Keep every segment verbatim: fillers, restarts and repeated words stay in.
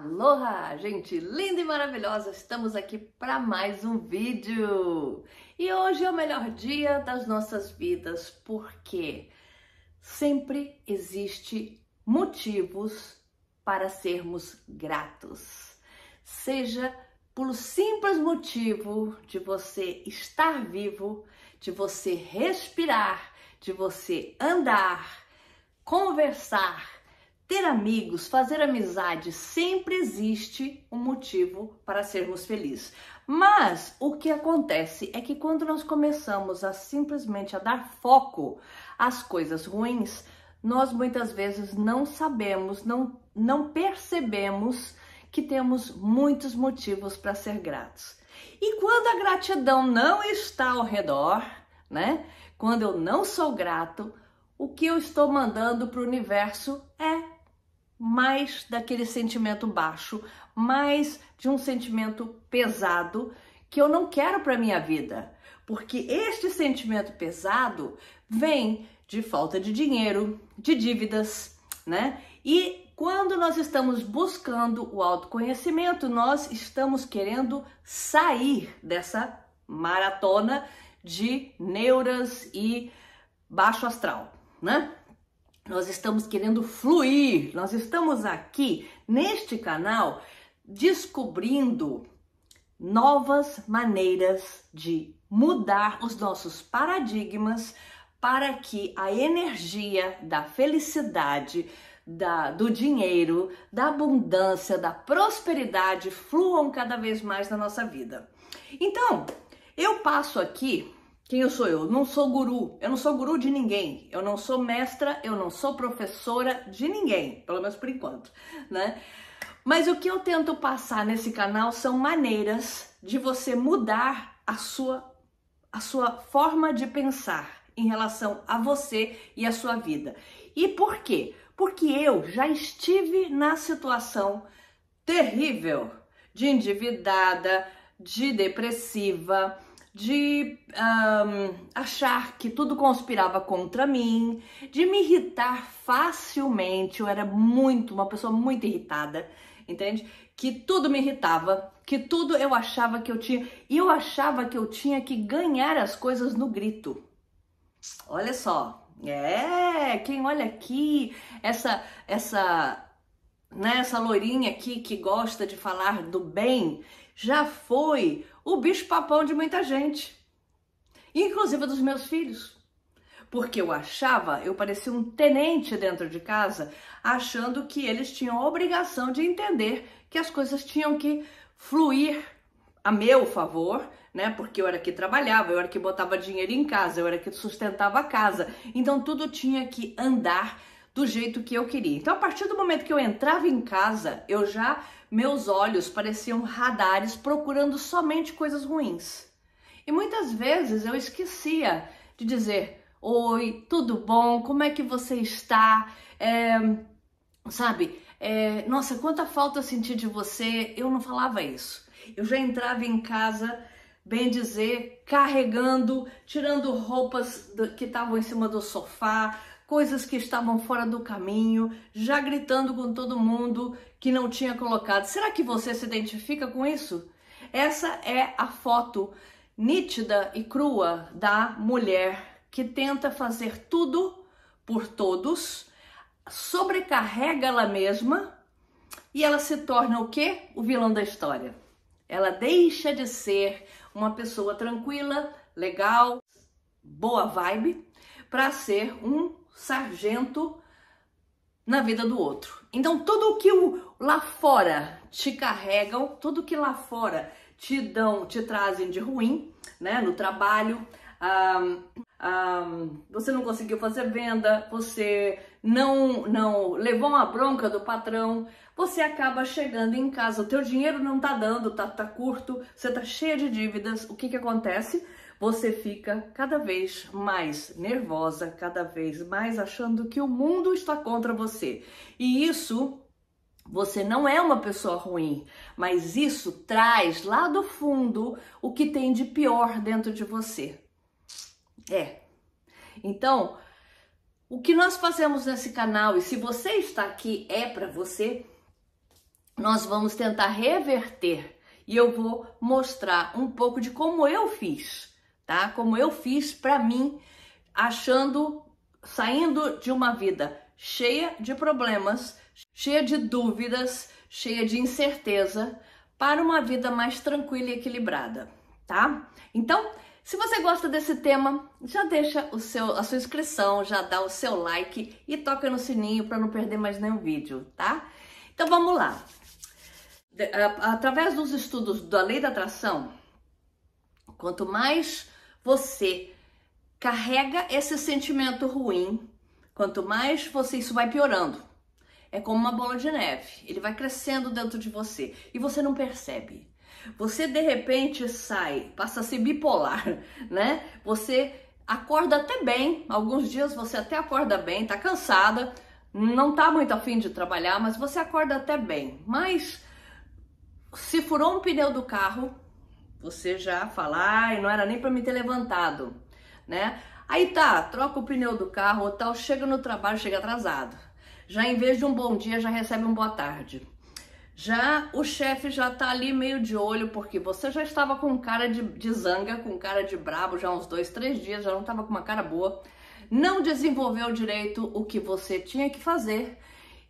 Aloha, gente linda e maravilhosa! Estamos aqui para mais um vídeo! E hoje é o melhor dia das nossas vidas, porque sempre existe motivos para sermos gratos. Seja pelo simples motivo de você estar vivo, de você respirar, de você andar, conversar, ter amigos, fazer amizade, sempre existe um motivo para sermos felizes. Mas o que acontece é que quando nós começamos a simplesmente a dar foco às coisas ruins, nós muitas vezes não sabemos, não, não percebemos que temos muitos motivos para ser gratos. E quando a gratidão não está ao redor, né? Quando eu não sou grato, o que eu estou mandando para o universo é mais daquele sentimento baixo, mais de um sentimento pesado que eu não quero para minha vida. Porque este sentimento pesado vem de falta de dinheiro, de dívidas, né? E quando nós estamos buscando o autoconhecimento, nós estamos querendo sair dessa maratona de neuras e baixo astral, né? Nós estamos querendo fluir, nós estamos aqui neste canal descobrindo novas maneiras de mudar os nossos paradigmas para que a energia da felicidade, da, do dinheiro, da abundância, da prosperidade fluam cada vez mais na nossa vida. Então, eu passo aqui... Quem eu sou eu? Não sou guru, eu não sou guru de ninguém, eu não sou mestra, eu não sou professora de ninguém, pelo menos por enquanto, né? Mas o que eu tento passar nesse canal são maneiras de você mudar a sua, a sua forma de pensar em relação a você e a sua vida. E por quê? Porque eu já estive na situação terrível de endividada, de depressiva, de um, achar que tudo conspirava contra mim, de me irritar facilmente. Eu era muito, uma pessoa muito irritada, entende? Que tudo me irritava, que tudo eu achava que eu tinha... E eu achava que eu tinha que ganhar as coisas no grito. Olha só, é... Quem olha aqui, essa... essa né, essa loirinha aqui que gosta de falar do bem, já foi o bicho-papão de muita gente, inclusive dos meus filhos, porque eu achava, eu parecia um tenente dentro de casa, achando que eles tinham a obrigação de entender que as coisas tinham que fluir a meu favor, né? Porque eu era que trabalhava, eu era que botava dinheiro em casa, eu era que sustentava a casa, então tudo tinha que andar do jeito que eu queria. Então, a partir do momento que eu entrava em casa, eu já, meus olhos pareciam radares procurando somente coisas ruins. E muitas vezes eu esquecia de dizer, oi, tudo bom? Como é que você está? É, sabe, é, nossa, quanta falta eu senti de você. Eu não falava isso. Eu já entrava em casa, bem dizer, carregando, tirando roupas que estavam em cima do sofá, coisas que estavam fora do caminho, já gritando com todo mundo que não tinha colocado. Será que você se identifica com isso? Essa é a foto nítida e crua da mulher que tenta fazer tudo por todos, sobrecarrega ela mesma e ela se torna o quê? O vilão da história. Ela deixa de ser uma pessoa tranquila, legal, boa vibe, para ser um sargento na vida do outro. Então, tudo que o, lá fora te carregam, tudo que lá fora te dão, te trazem de ruim, né? No trabalho, um, um, você não conseguiu fazer venda, você não, não levou uma bronca do patrão, você acaba chegando em casa, o teu dinheiro não tá dando, tá, tá curto, você tá cheia de dívidas. O que que acontece? Você fica cada vez mais nervosa, cada vez mais achando que o mundo está contra você. E isso, você não é uma pessoa ruim, mas isso traz lá do fundo o que tem de pior dentro de você. É. Então, o que nós fazemos nesse canal, e se você está aqui é para você, nós vamos tentar reverter e eu vou mostrar um pouco de como eu fiz, tá? Como eu fiz pra mim, achando, saindo de uma vida cheia de problemas, cheia de dúvidas, cheia de incerteza, para uma vida mais tranquila e equilibrada, tá? Então, se você gosta desse tema, já deixa o seu, a sua inscrição, já dá o seu like e toca no sininho para não perder mais nenhum vídeo, tá? Então vamos lá. Através dos estudos da lei da atração, quanto mais você carrega esse sentimento ruim, quanto mais você, isso vai piorando. É como uma bola de neve, ele vai crescendo dentro de você e você não percebe. Você de repente sai, passa a ser bipolar, né? Você acorda até bem, alguns dias você até acorda bem, tá cansada, não tá muito a fim de trabalhar, mas você acorda até bem. Mas se furou um pneu do carro, você já fala, ai, não era nem pra me ter levantado, né? Aí tá, troca o pneu do carro ou tal, chega no trabalho, chega atrasado. Já em vez de um bom dia, já recebe um boa tarde. Já o chefe já tá ali meio de olho, porque você já estava com cara de, de zanga, com cara de brabo, já uns dois, três dias, já não estava com uma cara boa. Não desenvolveu direito o que você tinha que fazer,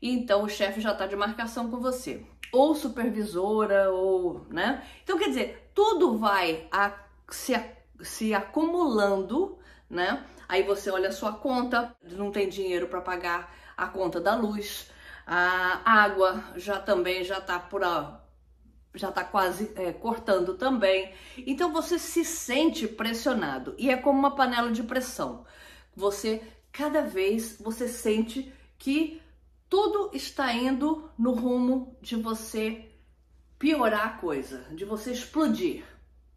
e então o chefe já tá de marcação com você. Ou supervisora, ou, né? Então, quer dizer, tudo vai a, se, se acumulando, né? Aí você olha a sua conta, não tem dinheiro para pagar a conta da luz, a água já também já tá por a, já tá quase é, cortando também. Então você se sente pressionado e é como uma panela de pressão. Você cada vez você sente que tudo está indo no rumo de você piorar a coisa, de você explodir,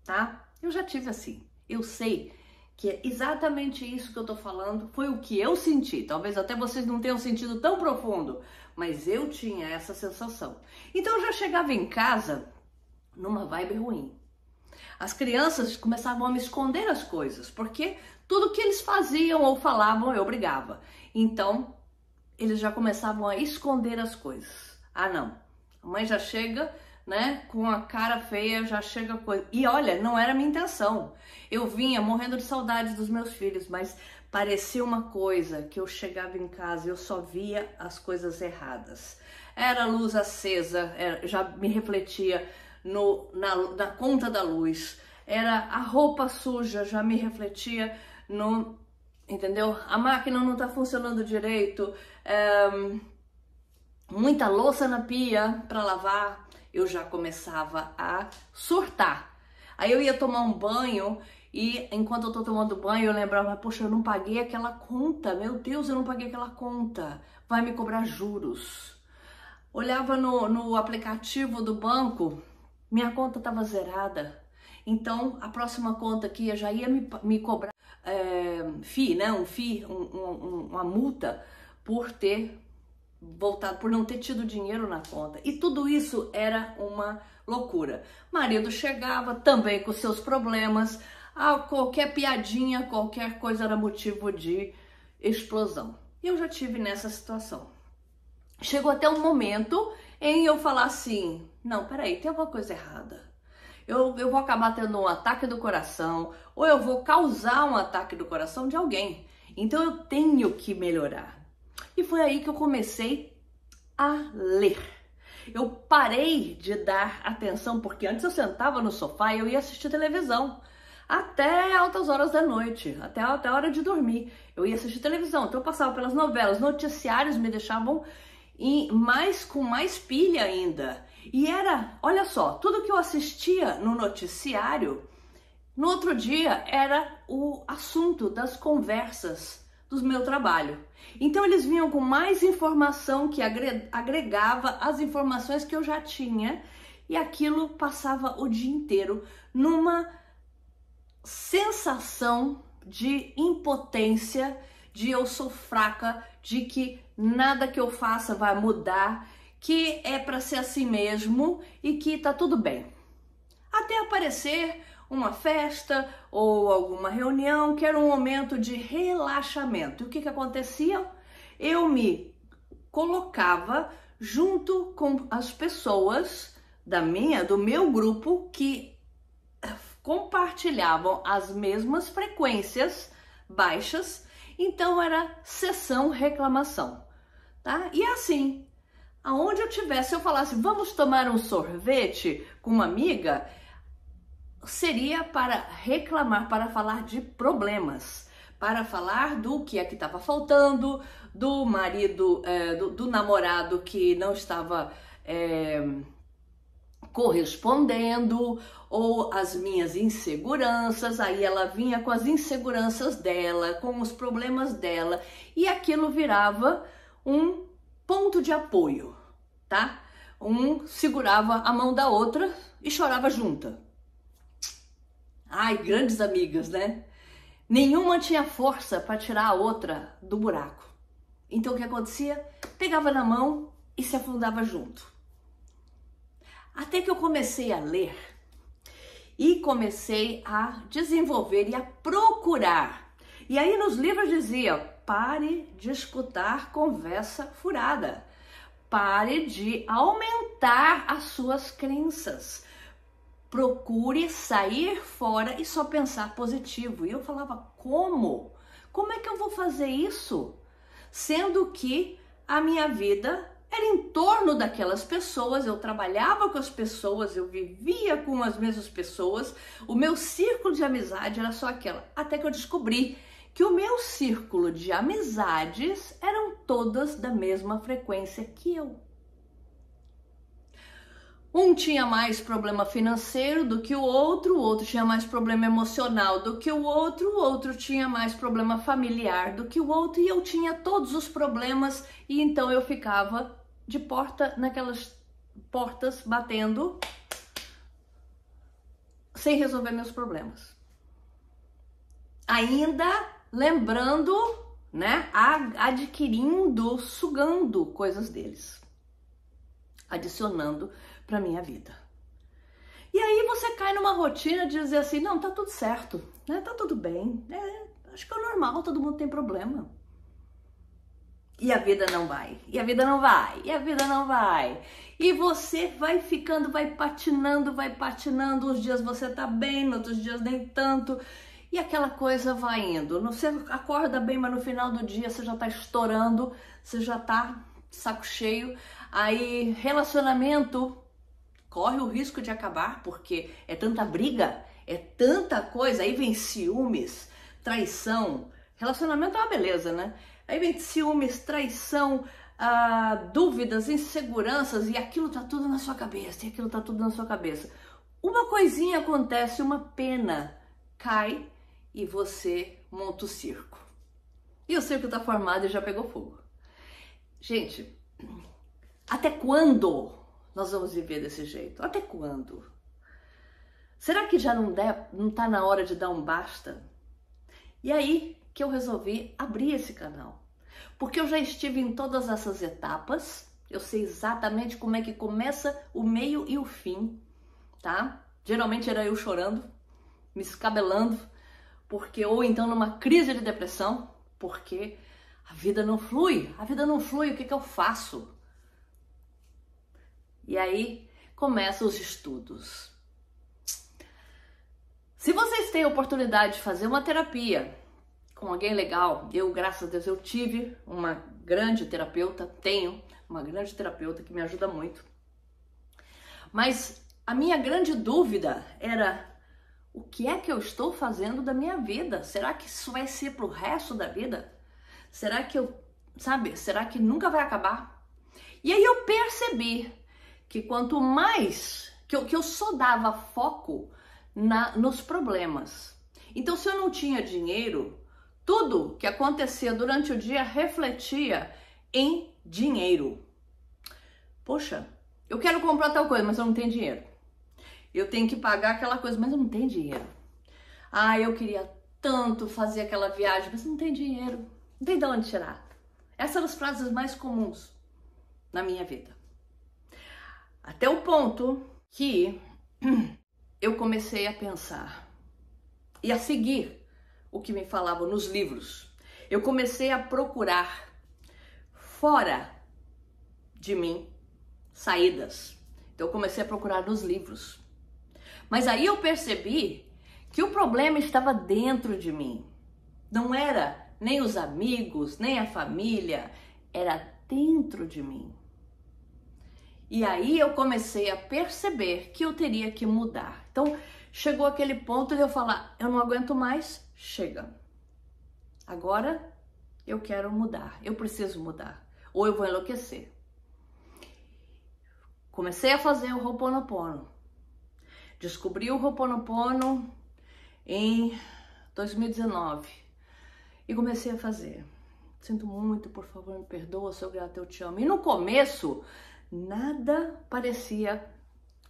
tá? Eu já tive assim. Eu sei que é exatamente isso que eu tô falando, foi o que eu senti. Talvez até vocês não tenham sentido tão profundo, mas eu tinha essa sensação. Então eu já chegava em casa numa vibe ruim. As crianças começavam a me esconder as coisas, porque tudo que eles faziam ou falavam eu brigava. Então eles já começavam a esconder as coisas. Ah não, a mãe já chega, né? Com a cara feia, já chega coisa. E olha, não era minha intenção. Eu vinha morrendo de saudade dos meus filhos, mas parecia uma coisa que eu chegava em casa e eu só via as coisas erradas. Era luz acesa, era, já me refletia no, na, na conta da luz. Era a roupa suja, já me refletia no... Entendeu? A máquina não tá funcionando direito. É, muita louça na pia para lavar. Eu já começava a surtar. Aí eu ia tomar um banho e enquanto eu tô tomando banho eu lembrava, poxa, eu não paguei aquela conta, meu Deus, eu não paguei aquela conta, vai me cobrar juros. Olhava no, no aplicativo do banco, minha conta tava zerada, então a próxima conta que ia já ia me, me cobrar é, F I I, né? um F I I, um, um, uma multa por ter voltado, por não ter tido dinheiro na conta. E tudo isso era uma loucura. Marido chegava também com seus problemas, ah, qualquer piadinha, qualquer coisa era motivo de explosão. Eu já tive nessa situação. Chegou até um momento em eu falar assim, não, peraí, tem alguma coisa errada. Eu, eu vou acabar tendo um ataque do coração, ou eu vou causar um ataque do coração de alguém. Então eu tenho que melhorar. E foi aí que eu comecei a ler. Eu parei de dar atenção, porque antes eu sentava no sofá e eu ia assistir televisão. Até altas horas da noite, até, até a hora de dormir. Eu ia assistir televisão, então eu passava pelas novelas, noticiários me deixavam em mais, com mais pilha ainda. E era, olha só, tudo que eu assistia no noticiário, no outro dia era o assunto das conversas do meu trabalho. Então eles vinham com mais informação que agregava as informações que eu já tinha e aquilo passava o dia inteiro numa sensação de impotência, de eu sou fraca, de que nada que eu faça vai mudar, que é para ser assim mesmo e que tá tudo bem. Até aparecer uma festa ou alguma reunião, que era um momento de relaxamento. E o que que acontecia? Eu me colocava junto com as pessoas da minha, do meu grupo que compartilhavam as mesmas frequências baixas, então era sessão reclamação, tá? E assim, aonde eu tivesse, se eu falasse, vamos tomar um sorvete com uma amiga, seria para reclamar, para falar de problemas, para falar do que é que estava faltando, do marido, é, do, do namorado que não estava é, correspondendo, ou as minhas inseguranças. Aí ela vinha com as inseguranças dela, com os problemas dela, e aquilo virava um ponto de apoio, tá? Um segurava a mão da outra e chorava junta. Ai, grandes amigas, né? Nenhuma tinha força para tirar a outra do buraco. Então o que acontecia? Pegava na mão e se afundava junto. Até que eu comecei a ler e comecei a desenvolver e a procurar. E aí nos livros dizia, pare de escutar conversa furada. Pare de aumentar as suas crenças. Procure sair fora e só pensar positivo. E eu falava, como? Como é que eu vou fazer isso? Sendo que a minha vida era em torno daquelas pessoas, eu trabalhava com as pessoas, eu vivia com as mesmas pessoas, o meu círculo de amizade era só aquela. Até que eu descobri que o meu círculo de amizades eram todas da mesma frequência que eu. Um tinha mais problema financeiro do que o outro, o outro tinha mais problema emocional do que o outro, o outro tinha mais problema familiar do que o outro, e eu tinha todos os problemas, e então eu ficava de porta naquelas portas batendo sem resolver meus problemas. Ainda lembrando, né, adquirindo, sugando coisas deles, adicionando para minha vida. E aí você cai numa rotina de dizer assim, não, tá tudo certo, né? Tá tudo bem, né? Acho que é normal, todo mundo tem problema. E a vida não vai, e a vida não vai, e a vida não vai. E você vai ficando, vai patinando, vai patinando, uns dias você tá bem, outros dias nem tanto, e aquela coisa vai indo. Você acorda bem, mas no final do dia você já tá estourando, você já tá saco cheio. Aí relacionamento corre o risco de acabar, porque é tanta briga, é tanta coisa, aí vem ciúmes, traição, relacionamento é uma beleza, né? Aí vem ciúmes, traição, ah, dúvidas, inseguranças, e aquilo tá tudo na sua cabeça, e aquilo tá tudo na sua cabeça. Uma coisinha acontece, uma pena cai e você monta o circo. E o circo tá formado e já pegou fogo. Gente, até quando nós vamos viver desse jeito? Até quando? Será que já não der, não tá na hora de dar um basta? E aí que eu resolvi abrir esse canal. Porque eu já estive em todas essas etapas, eu sei exatamente como é que começa, o meio e o fim, tá? Geralmente era eu chorando, me escabelando, porque ou então numa crise de depressão, porque a vida não flui, a vida não flui, o que que eu faço? E aí começam os estudos. Se vocês têm a oportunidade de fazer uma terapia com alguém legal, eu, graças a Deus, eu tive uma grande terapeuta, tenho uma grande terapeuta que me ajuda muito. Mas a minha grande dúvida era, o que é que eu estou fazendo da minha vida? Será que isso vai ser pro resto da vida? Será que eu, sabe, será que nunca vai acabar? E aí eu percebi que quanto mais, que eu, que eu só dava foco na, nos problemas. Então, se eu não tinha dinheiro, tudo que acontecia durante o dia refletia em dinheiro. Poxa, eu quero comprar tal coisa, mas eu não tenho dinheiro. Eu tenho que pagar aquela coisa, mas eu não tenho dinheiro. Ah, eu queria tanto fazer aquela viagem, mas não tem dinheiro, não tem de onde tirar. Essas são as frases mais comuns na minha vida. Até o ponto que eu comecei a pensar e a seguir o que me falavam nos livros. Eu comecei a procurar fora de mim saídas. Então eu comecei a procurar nos livros. Mas aí eu percebi que o problema estava dentro de mim. Não era nem os amigos, nem a família, era dentro de mim. E aí eu comecei a perceber que eu teria que mudar. Então chegou aquele ponto de eu falar, eu não aguento mais, chega. Agora eu quero mudar, eu preciso mudar, ou eu vou enlouquecer. Comecei a fazer o ho'oponopono. Descobri o ho'oponopono em dois mil e dezenove e comecei a fazer. Sinto muito, por favor, me perdoa, sou grata, eu te amo. E no começo, nada parecia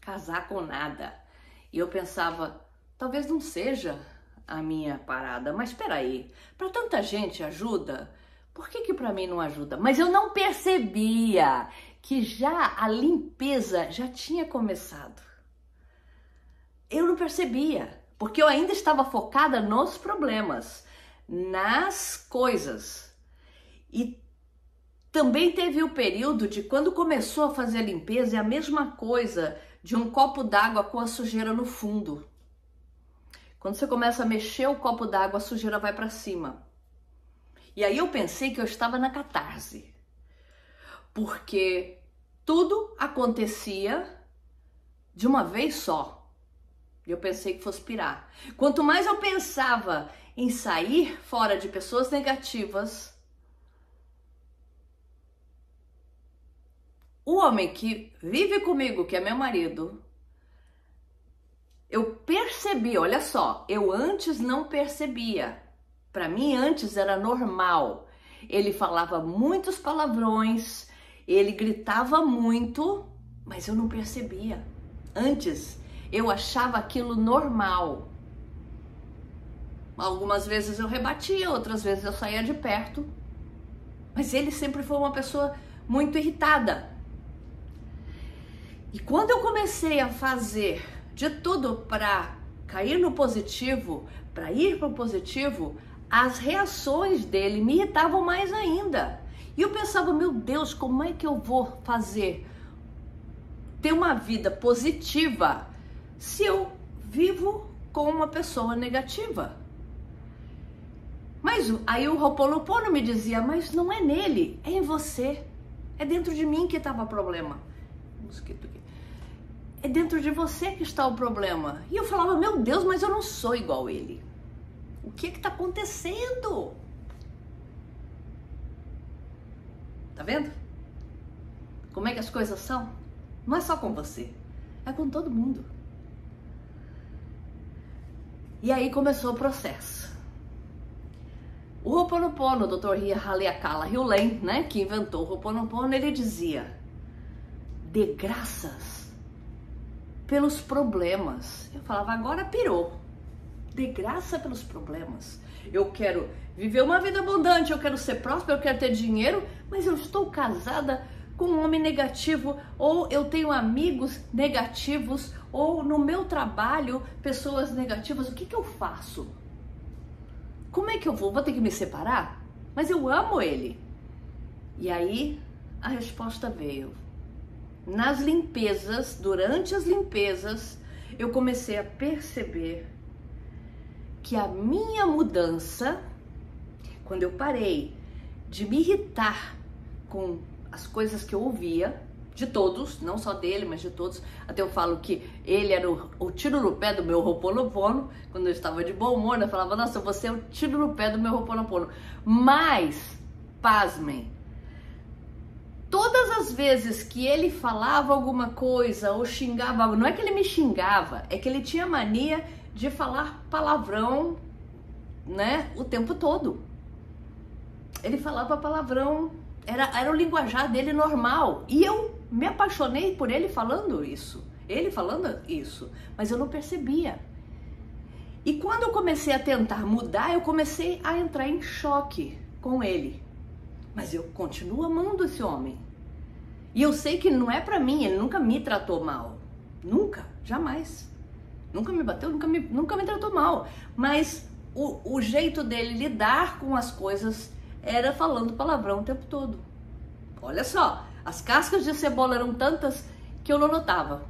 casar com nada. E eu pensava, talvez não seja a minha parada, mas peraí, para tanta gente ajuda, por que que para mim não ajuda? Mas eu não percebia que já a limpeza já tinha começado. Eu não percebia, porque eu ainda estava focada nos problemas, nas coisas. E também teve o período de quando começou a fazer a limpeza, é a mesma coisa de um copo d'água com a sujeira no fundo. Quando você começa a mexer o copo d'água, a sujeira vai para cima. E aí eu pensei que eu estava na catarse, porque tudo acontecia de uma vez só. Eu pensei que fosse pirar. Quanto mais eu pensava em sair fora de pessoas negativas, o homem que vive comigo, que é meu marido, eu percebi, olha só, eu antes não percebia. Para mim, antes era normal. Ele falava muitos palavrões, ele gritava muito, mas eu não percebia. Antes, eu achava aquilo normal. Algumas vezes eu rebatia, outras vezes eu saía de perto. Mas ele sempre foi uma pessoa muito irritada. E quando eu comecei a fazer de tudo para cair no positivo, para ir para o positivo, as reações dele me irritavam mais ainda. E eu pensava, meu Deus, como é que eu vou fazer ter uma vida positiva se eu vivo com uma pessoa negativa? Mas aí o ho'oponopono me dizia, mas não é nele, é em você. É dentro de mim que estava o problema. Mosquito aqui. É dentro de você que está o problema. E eu falava, meu Deus, mas eu não sou igual a ele. O que que tá acontecendo? Tá vendo? Como é que as coisas são? Não é só com você, é com todo mundo. E aí começou o processo. O ho'oponopono, o doutor Haleakala Heulen, né, que inventou o ho'oponopono, ele dizia, dê graças pelos problemas. Eu falava, agora pirou. Dê graça pelos problemas. Eu quero viver uma vida abundante, eu quero ser próspero, eu quero ter dinheiro, mas eu estou casada com um homem negativo, ou eu tenho amigos negativos, ou no meu trabalho, pessoas negativas. O que que eu faço? Como é que eu vou? Vou ter que me separar? Mas eu amo ele. E aí, a resposta veio. Nas limpezas, durante as limpezas, eu comecei a perceber que a minha mudança, quando eu parei de me irritar com as coisas que eu ouvia, de todos, não só dele, mas de todos, até eu falo que ele era o, o tiro no pé do meu ho'oponopono, quando eu estava de bom humor, eu falava, nossa, você é o tiro no pé do meu ho'oponopono, mas, pasmem, todas as vezes que ele falava alguma coisa ou xingava algo, não é que ele me xingava, é que ele tinha mania de falar palavrão, né, o tempo todo. Ele falava palavrão, era, era o linguajar dele normal. E eu me apaixonei por ele falando isso, ele falando isso, mas eu não percebia. E quando eu comecei a tentar mudar, eu comecei a entrar em choque com ele. Mas eu continuo amando esse homem. E eu sei que não é pra mim, ele nunca me tratou mal. Nunca, jamais. Nunca me bateu, nunca me, nunca me tratou mal. Mas o, o jeito dele lidar com as coisas era falando palavrão o tempo todo. Olha só, As cascas de cebola eram tantas que eu não notava.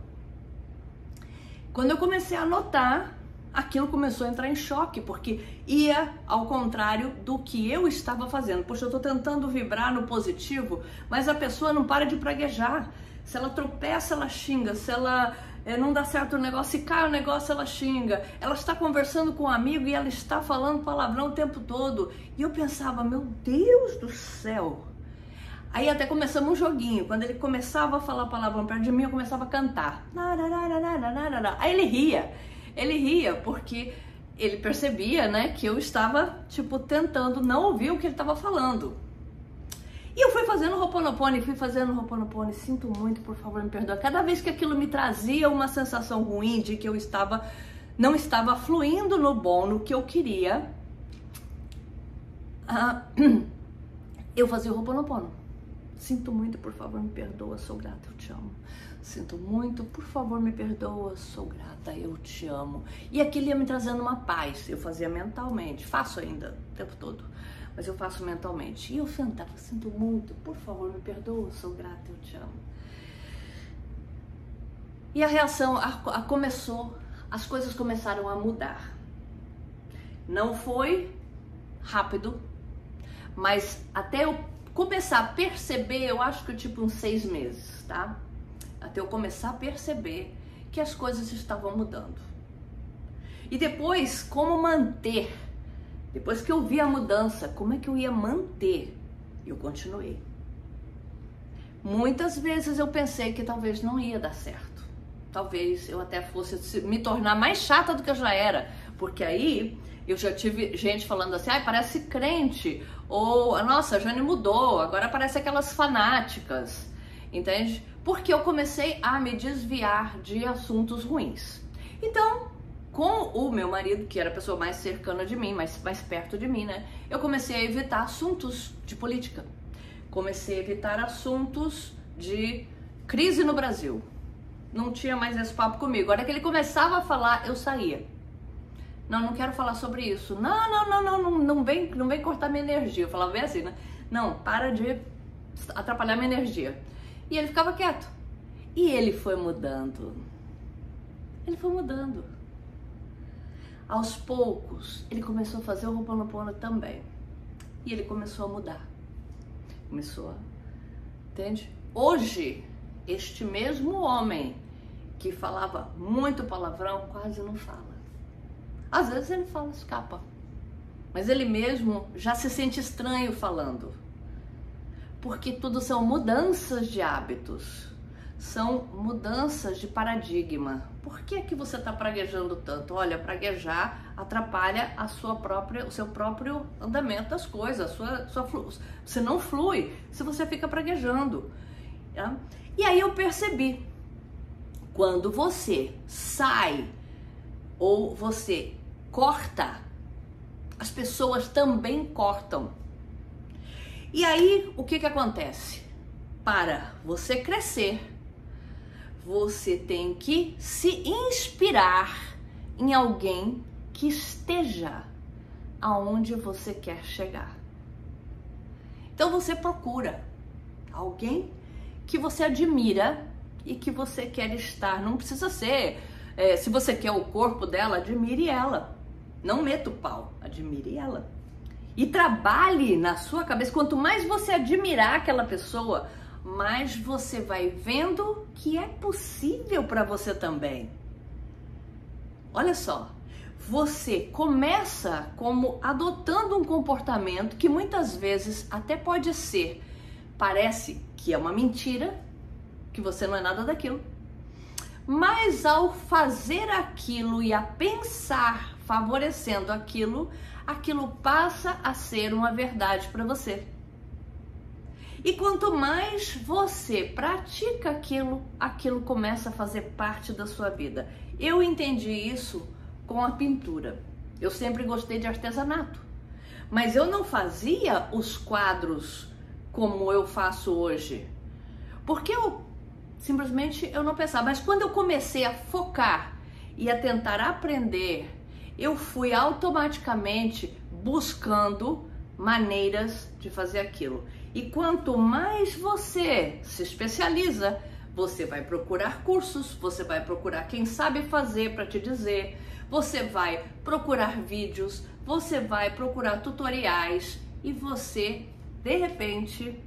Quando eu comecei a notar, aquilo começou a entrar em choque, porque ia ao contrário do que eu estava fazendo. Poxa, eu estou tentando vibrar no positivo, mas a pessoa não para de praguejar. Se ela tropeça, ela xinga. Se ela é, não dá certo o negócio, se cai o negócio, ela xinga. Ela está conversando com um amigo e ela está falando palavrão o tempo todo. E eu pensava, meu Deus do céu. Aí até começamos um joguinho. Quando ele começava a falar palavrão perto de mim, eu começava a cantar. Aí ele ria. Ele ria porque ele percebia, né, que eu estava, tipo, tentando não ouvir o que ele estava falando. E eu fui fazendo ho'oponopono, fui fazendo ho'oponopono, sinto muito, por favor, me perdoa. Cada vez que aquilo me trazia uma sensação ruim de que eu estava, não estava fluindo no bom, no que eu queria, ah, eu fazia o ho'oponopono. Sinto muito, por favor, me perdoa, sou grata, eu te amo. Sinto muito, por favor, me perdoa, sou grata, eu te amo. E aquilo ia me trazendo uma paz, eu fazia mentalmente, faço ainda o tempo todo, mas eu faço mentalmente. E eu sentava, sinto muito, por favor, me perdoa, sou grata, eu te amo. E a reação a, a começou, as coisas começaram a mudar. Não foi rápido, mas até eu começar a perceber, eu acho que tipo uns seis meses, tá? Até eu começar a perceber que as coisas estavam mudando. E depois, como manter? Depois que eu vi a mudança, como é que eu ia manter? Eu continuei. Muitas vezes eu pensei que talvez não ia dar certo. Talvez eu até fosse me tornar mais chata do que eu já era, porque aí eu já tive gente falando assim, ai, parece crente, ou, nossa, a Jane mudou, agora parece aquelas fanáticas, entende? Porque eu comecei a me desviar de assuntos ruins. Então, com o meu marido, que era a pessoa mais cercana de mim, mais, mais perto de mim, né, eu comecei a evitar assuntos de política, comecei a evitar assuntos de crise no Brasil, não tinha mais esse papo comigo. A hora que ele começava a falar, eu saía. Não, não quero falar sobre isso. Não, não, não, não, não, não vem, não vem cortar minha energia. Eu falava bem assim, né? Não, para de atrapalhar minha energia. E ele ficava quieto. E ele foi mudando. Ele foi mudando. Aos poucos, ele começou a fazer o ho'oponopono também. E ele começou a mudar. Começou a... Entende? Hoje, este mesmo homem que falava muito palavrão, quase não fala. Às vezes ele fala, escapa, mas ele mesmo já se sente estranho falando, porque tudo são mudanças de hábitos, são mudanças de paradigma. Por que é que você está praguejando tanto? Olha, praguejar atrapalha a sua própria, o seu próprio andamento das coisas, a sua, sua flu... você não flui se você fica praguejando. Tá? E aí eu percebi, quando você sai ou você corta, as pessoas também cortam. E aí, o que que acontece? Para você crescer, você tem que se inspirar em alguém que esteja aonde você quer chegar. Então você procura alguém que você admira e que você quer estar. Não precisa ser... É, se você quer o corpo dela, admire ela. Não meta o pau, admire ela. E trabalhe na sua cabeça. Quanto mais você admirar aquela pessoa, mais você vai vendo que é possível para você também. Olha só, você começa como adotando um comportamento que muitas vezes até pode ser, parece que é uma mentira, que você não é nada daquilo. Mas ao fazer aquilo e a pensar favorecendo aquilo, aquilo passa a ser uma verdade para você. E quanto mais você pratica aquilo, aquilo começa a fazer parte da sua vida. Eu entendi isso com a pintura. Eu sempre gostei de artesanato, mas eu não fazia os quadros como eu faço hoje, porque eu simplesmente eu não pensava, mas quando eu comecei a focar e a tentar aprender, eu fui automaticamente buscando maneiras de fazer aquilo. E quanto mais você se especializa, você vai procurar cursos, você vai procurar quem sabe fazer para te dizer, você vai procurar vídeos, você vai procurar tutoriais e você, de repente,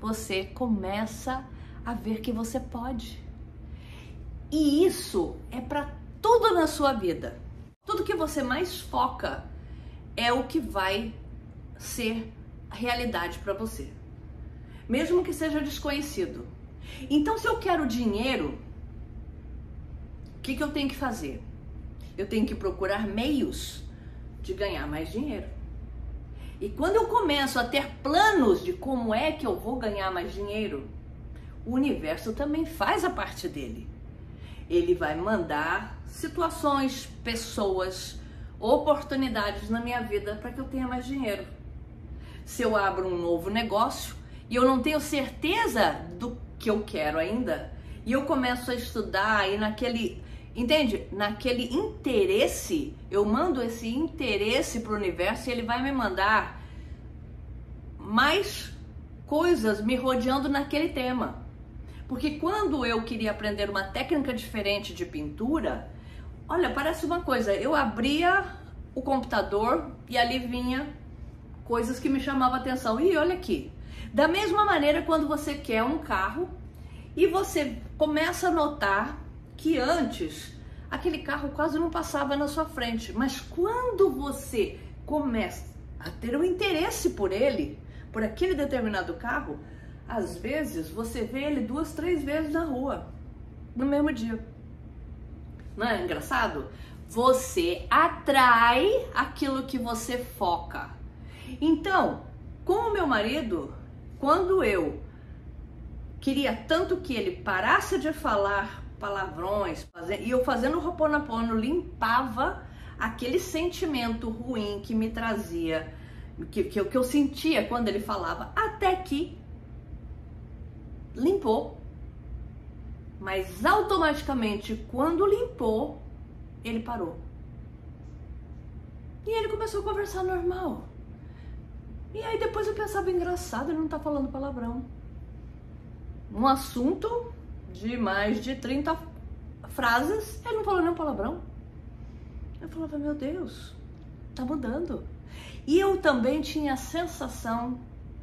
você começa a ver que você pode. E isso é para tudo na sua vida. Tudo que você mais foca é o que vai ser realidade para você, mesmo que seja desconhecido. Então, se eu quero dinheiro, o que que eu tenho que fazer? Eu tenho que procurar meios de ganhar mais dinheiro. E quando eu começo a ter planos de como é que eu vou ganhar mais dinheiro, o universo também faz a parte dele. Ele vai mandar situações, pessoas, oportunidades na minha vida para que eu tenha mais dinheiro. Se eu abro um novo negócio e eu não tenho certeza do que eu quero ainda, e eu começo a estudar e naquele, entende? Naquele interesse, eu mando esse interesse para o universo e ele vai me mandar mais coisas me rodeando naquele tema. Porque quando eu queria aprender uma técnica diferente de pintura, olha, parece uma coisa, eu abria o computador e ali vinha coisas que me chamavam a atenção. E olha aqui, da mesma maneira quando você quer um carro e você começa a notar que antes aquele carro quase não passava na sua frente, mas quando você começa a ter um interesse por ele, por aquele determinado carro, às vezes você vê ele duas, três vezes na rua, no mesmo dia. Não é engraçado? Você atrai aquilo que você foca. Então, com o meu marido, quando eu queria tanto que ele parasse de falar palavrões, fazer, e eu fazendo o ho'oponopono limpava aquele sentimento ruim que me trazia, que, que, que eu sentia quando ele falava, até que limpou. Mas automaticamente, quando limpou, ele parou. E ele começou a conversar normal. E aí depois eu pensava, engraçado, ele não tá falando palavrão. Um assunto de mais de trinta frases, ele não falou nenhum palavrão. Eu falava, meu Deus, tá mudando. E eu também tinha a sensação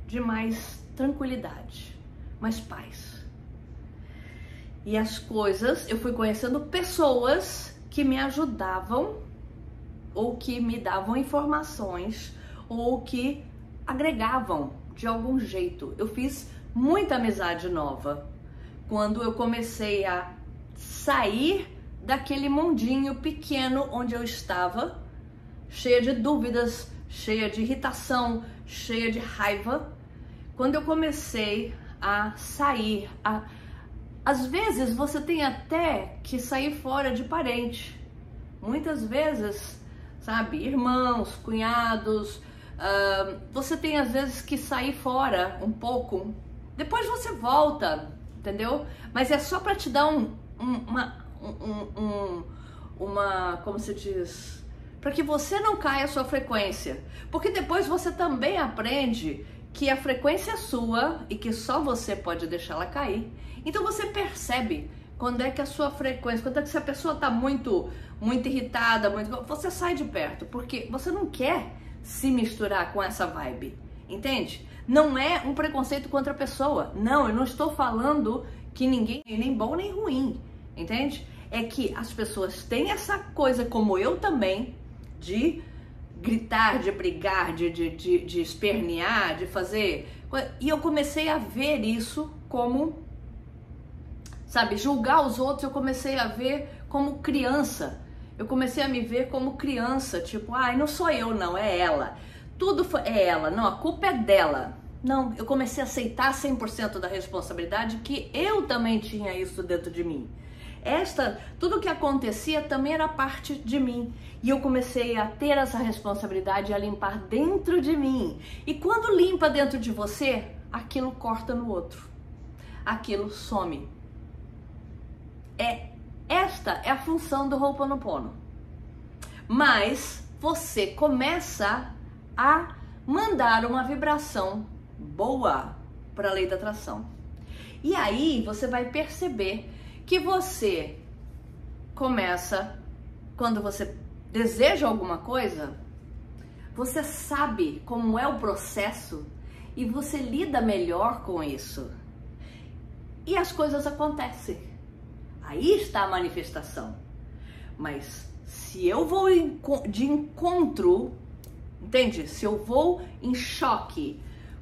de mais tranquilidade, mais paz. E as coisas, eu fui conhecendo pessoas que me ajudavam ou que me davam informações ou que agregavam de algum jeito. Eu fiz muita amizade nova quando eu comecei a sair daquele mundinho pequeno onde eu estava, cheia de dúvidas, cheia de irritação, cheia de raiva. Quando eu comecei a sair, a... às vezes você tem até que sair fora de parente. Muitas vezes, sabe, irmãos, cunhados, Uh, você tem às vezes que sair fora um pouco, depois você volta, entendeu? Mas é só para te dar um, um, uma, um, um, uma, como se diz, para que você não caia a sua frequência, porque depois você também aprende que a frequência é sua e que só você pode deixá-la cair. Então você percebe quando é que a sua frequência, quando é que se a pessoa está muito, muito irritada, muito, você sai de perto, porque você não quer se misturar com essa vibe, entende? Não é um preconceito contra a pessoa, não, eu não estou falando que ninguém é nem bom nem ruim, entende? É que as pessoas têm essa coisa, como eu também, de gritar, de brigar, de, de, de, de espernear, de fazer... E eu comecei a ver isso como, sabe, julgar os outros, eu comecei a ver como criança. Eu comecei a me ver como criança, tipo, ai, ah, não sou eu não, é ela. Tudo foi, é ela, não, a culpa é dela. Não, eu comecei a aceitar cem por cento da responsabilidade que eu também tinha isso dentro de mim. Esta, tudo que acontecia também era parte de mim. E eu comecei a ter essa responsabilidade, a limpar dentro de mim. E quando limpa dentro de você, aquilo corta no outro. Aquilo some. É Esta é a função do ho'oponopono. Mas você começa a mandar uma vibração boa para a lei da atração. E aí você vai perceber que você começa, quando você deseja alguma coisa, você sabe como é o processo e você lida melhor com isso. E as coisas acontecem. Aí está a manifestação. Mas se eu vou de encontro, entende? Se eu vou em choque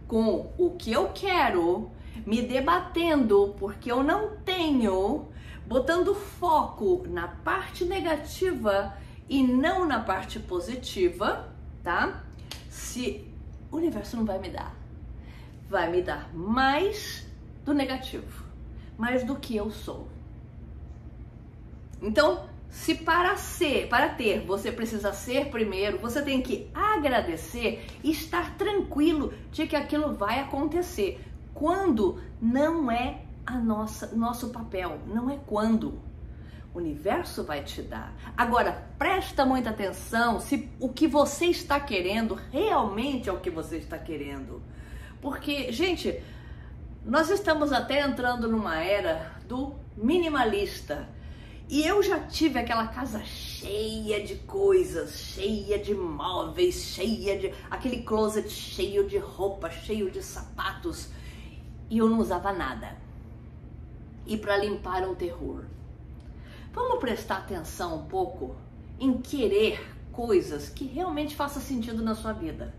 com o que eu quero, me debatendo porque eu não tenho, botando foco na parte negativa e não na parte positiva, tá? Se o universo não vai me dar, vai me dar mais do negativo, mais do que eu sou. Então, se para ser, para ter, você precisa ser primeiro, você tem que agradecer e estar tranquilo de que aquilo vai acontecer. Quando não é a nossa, nosso papel, não é quando. O universo vai te dar. Agora, presta muita atenção se o que você está querendo realmente é o que você está querendo. Porque, gente, nós estamos até entrando numa era do minimalista. E eu já tive aquela casa cheia de coisas, cheia de móveis, cheia de... aquele closet cheio de roupa, cheio de sapatos. E eu não usava nada. E para limpar é um terror. Vamos prestar atenção um pouco em querer coisas que realmente façam sentido na sua vida.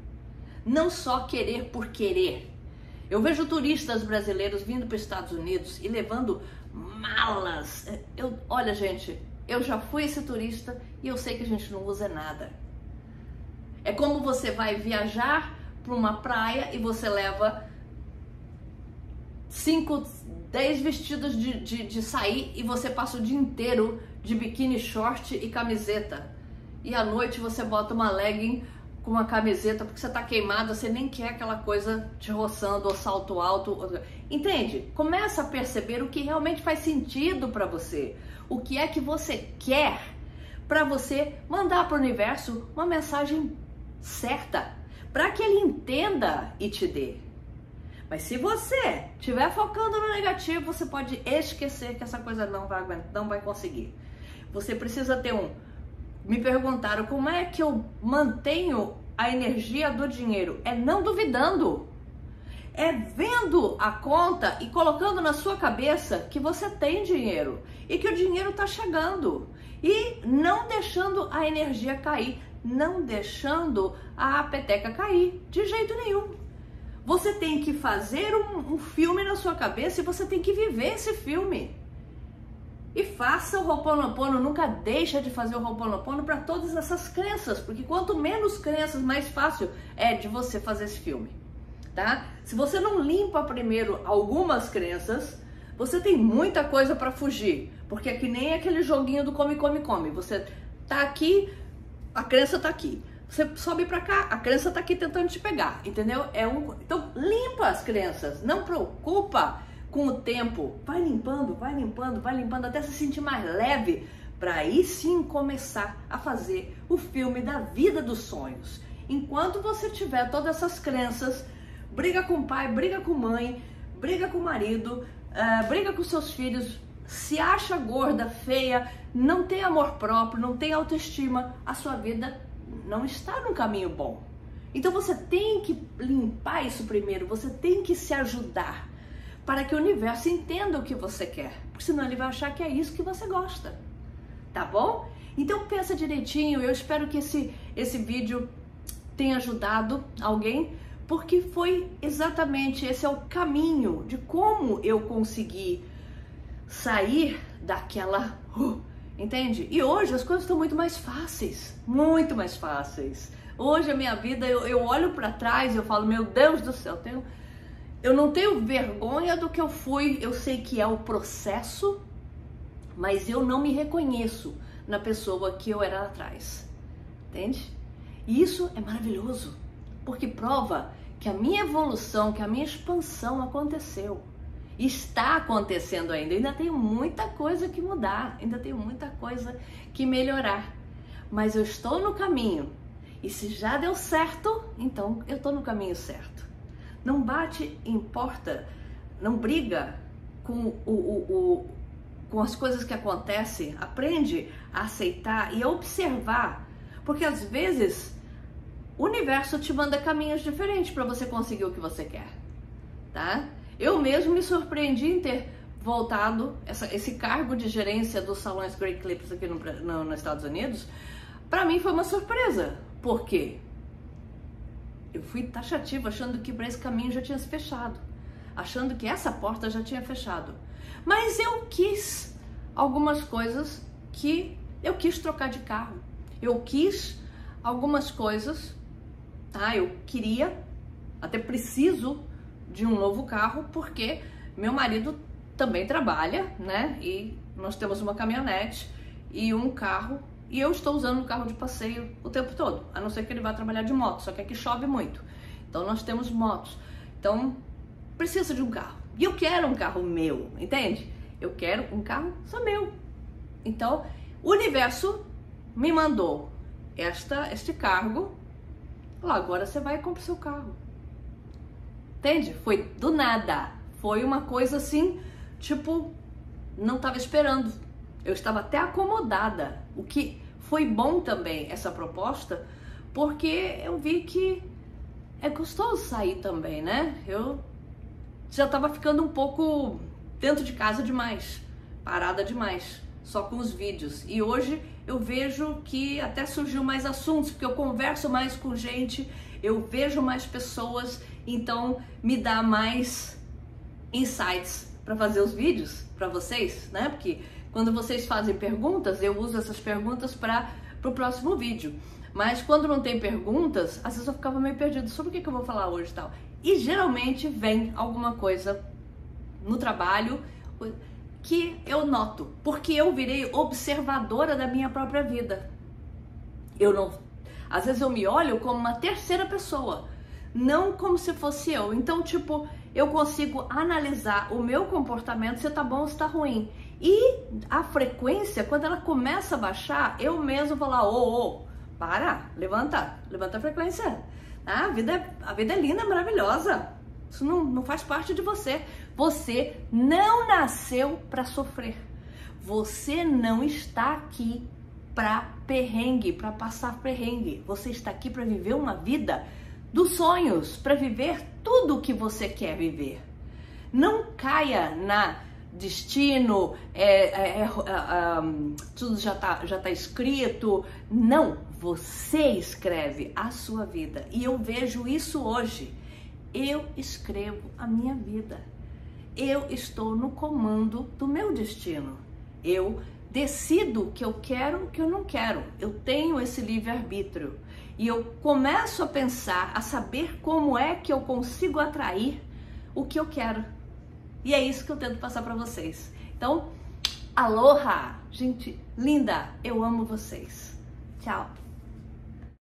Não só querer por querer. Eu vejo turistas brasileiros vindo para os Estados Unidos e levando malas. Eu, olha, gente, eu já fui esse turista e eu sei que a gente não usa nada. É como você vai viajar para uma praia e você leva cinco, dez vestidos de, de, de sair e você passa o dia inteiro de biquíni, short e camiseta. E à noite você bota uma legging com uma camiseta porque você tá queimada, você nem quer aquela coisa te roçando ou salto alto. Ou... Entende? Começa a perceber o que realmente faz sentido para você. O que é que você quer para você mandar para o universo uma mensagem certa para que ele entenda e te dê. Mas se você estiver focando no negativo, você pode esquecer que essa coisa não vai aguentar, não vai conseguir. Você precisa ter um... Me perguntaram como é que eu mantenho a energia do dinheiro. É não duvidando. É vendo a conta e colocando na sua cabeça que você tem dinheiro. E que o dinheiro está chegando. E não deixando a energia cair. Não deixando a peteca cair. De jeito nenhum. Você tem que fazer um, um filme na sua cabeça e você tem que viver esse filme. E faça o ho'oponopono, nunca deixa de fazer o ho'oponopono para todas essas crenças, porque quanto menos crenças, mais fácil é de você fazer esse filme, tá? Se você não limpa primeiro algumas crenças, você tem muita coisa para fugir, porque é que nem aquele joguinho do come, come, come. Você tá aqui, a crença tá aqui. Você sobe pra cá, a crença tá aqui tentando te pegar, entendeu? É um... Então, limpa as crenças, não preocupa com o tempo. Vai limpando, vai limpando, vai limpando, até se sentir mais leve, pra aí sim começar a fazer o filme da vida dos sonhos. Enquanto você tiver todas essas crenças, briga com o pai, briga com a mãe, briga com o marido, uh, briga com seus filhos, se acha gorda, feia, não tem amor próprio, não tem autoestima, a sua vida não está num caminho bom. Então você tem que limpar isso primeiro, você tem que se ajudar para que o universo entenda o que você quer, porque senão ele vai achar que é isso que você gosta, tá bom? Então pensa direitinho, eu espero que esse, esse vídeo tenha ajudado alguém, porque foi exatamente esse é o caminho de como eu consegui sair daquela... Uh, Entende? E hoje as coisas estão muito mais fáceis, muito mais fáceis. Hoje a minha vida, eu, eu olho para trás e eu falo, meu Deus do céu, eu, tenho, eu não tenho vergonha do que eu fui, eu sei que é o processo, mas eu não me reconheço na pessoa que eu era lá atrás, entende? E isso é maravilhoso, porque prova que a minha evolução, que a minha expansão aconteceu. Está acontecendo ainda, ainda tenho muita coisa que mudar, ainda tenho muita coisa que melhorar, mas eu estou no caminho e se já deu certo, então eu estou no caminho certo, não bate em porta, não briga com, o, o, o, com as coisas que acontecem, aprende a aceitar e a observar, porque às vezes o universo te manda caminhos diferentes para você conseguir o que você quer, tá? Eu mesmo me surpreendi em ter voltado essa, esse cargo de gerência dos salões Great Clips aqui no, no, nos Estados Unidos. Para mim foi uma surpresa, porque eu fui taxativa achando que para esse caminho já tinha se fechado, achando que essa porta já tinha fechado, mas eu quis algumas coisas que eu quis trocar de carro, eu quis algumas coisas, tá? Eu queria, até preciso de um novo carro, porque meu marido também trabalha, né? E nós temos uma caminhonete e um carro. E eu estou usando o carro de passeio o tempo todo, a não ser que ele vá trabalhar de moto, só que aqui chove muito. Então nós temos motos, então precisa de um carro. E eu quero um carro meu, entende? Eu quero um carro só meu. Então o universo me mandou esta, este cargo, lá, agora você vai e compra o seu carro. Entende? Foi do nada, foi uma coisa assim, tipo, não estava esperando. Eu estava até acomodada, o que foi bom também essa proposta, porque eu vi que é gostoso sair também, né? Eu já estava ficando um pouco dentro de casa demais, parada demais, só com os vídeos. E hoje eu vejo que até surgiu mais assuntos, porque eu converso mais com gente, eu vejo mais pessoas, então me dá mais insights para fazer os vídeos para vocês, né? Porque quando vocês fazem perguntas, eu uso essas perguntas para o próximo vídeo. Mas quando não tem perguntas, às vezes eu ficava meio perdido sobre o que, que eu vou falar hoje e tal. E geralmente vem alguma coisa no trabalho que eu noto, porque eu virei observadora da minha própria vida. Eu não, às vezes eu me olho como uma terceira pessoa, não como se fosse eu. Então, tipo, eu consigo analisar o meu comportamento, se tá bom ou se tá ruim. E a frequência, quando ela começa a baixar, eu mesmo vou lá, ô, oh, ô, oh, para, levanta, levanta a frequência. Ah, a, vida, a vida é linda, maravilhosa. Isso não, não faz parte de você. Você não nasceu para sofrer. Você não está aqui para perrengue, para passar perrengue. Você está aqui para viver uma vida dos sonhos, para viver tudo o que você quer viver. Não caia na... destino, é, é, é, é, um, tudo já tá, já tá escrito. Não, você escreve a sua vida. E eu vejo isso hoje. Eu escrevo a minha vida. Eu estou no comando do meu destino. Eu decido o que eu quero, o que eu não quero. Eu tenho esse livre-arbítrio. E eu começo a pensar, a saber como é que eu consigo atrair o que eu quero. E é isso que eu tento passar para vocês. Então, aloha! Gente linda, eu amo vocês. Tchau!